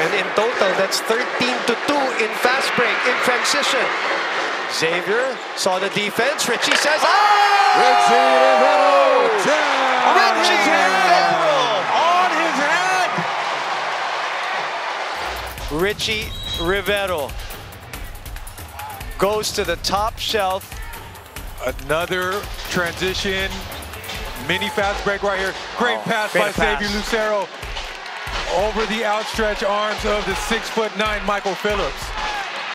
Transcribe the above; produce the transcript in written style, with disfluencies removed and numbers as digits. And in total, that's 13-2 in fast break, in transition. Xavier saw the defense. Ricci says, oh! Ricci Rivero! Down! Ricci Rivero on his head! Ricci Rivero goes to the top shelf. Another transition. Mini fast break right here. Great pass by Xavier Lucero over the outstretched arms of the 6'9" Michael Phillips.